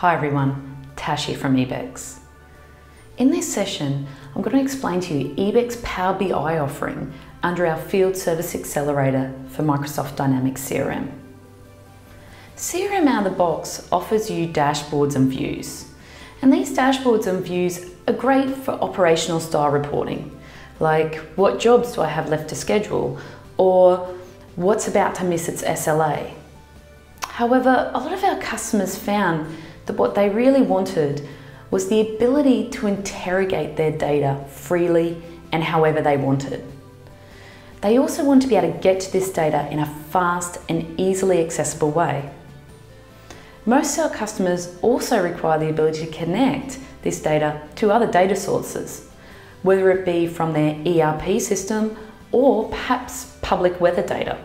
Hi everyone, Tashi from EBEX. In this session, I'm going to explain to you EBEX Power BI offering under our Field Service Accelerator for Microsoft Dynamics CRM. CRM out of the box offers you dashboards and views. And these dashboards and views are great for operational style reporting, like what jobs do I have left to schedule, or what's about to miss its SLA. However, a lot of our customers found that what they really wanted was the ability to interrogate their data freely and however they wanted. They also want to be able to get to this data in a fast and easily accessible way. Most of our customers also require the ability to connect this data to other data sources, whether it be from their ERP system or perhaps public weather data.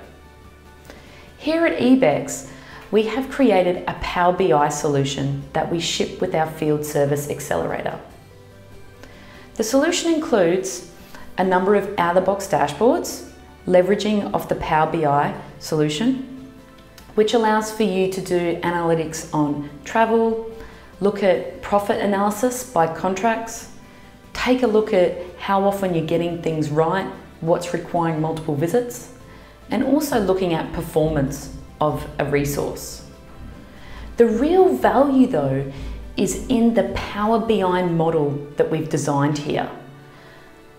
Here at EBEX, we have created a Power BI solution that we ship with our Field Service Accelerator. The solution includes a number of out-of-the-box dashboards, leveraging off the Power BI solution, which allows for you to do analytics on travel, look at profit analysis by contracts, take a look at how often you're getting things right, what's requiring multiple visits, and also looking at performance of a resource. The real value though is in the Power BI model that we've designed here.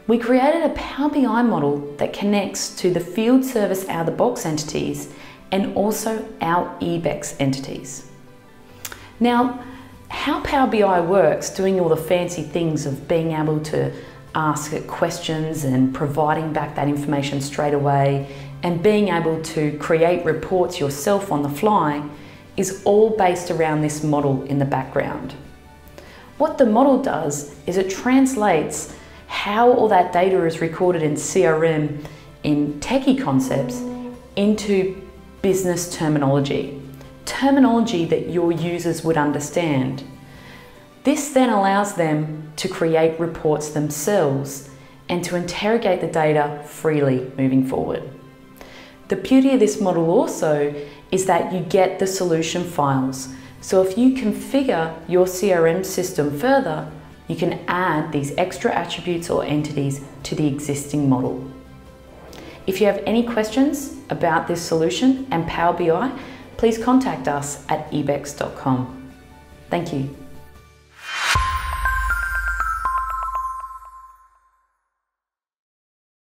We created a Power BI model that connects to the Field Service out-of-the-box entities and also our EBEX entities. Now, how Power BI works, doing all the fancy things of being able to ask it questions and providing back that information straight away and being able to create reports yourself on the fly, is all based around this model in the background. What the model does is it translates how all that data is recorded in CRM in techie concepts into business terminology that your users would understand. This then allows them to create reports themselves and to interrogate the data freely moving forward. The beauty of this model also is that you get the solution files. So if you configure your CRM system further, you can add these extra attributes or entities to the existing model. If you have any questions about this solution and Power BI, please contact us at ebex.com. Thank you.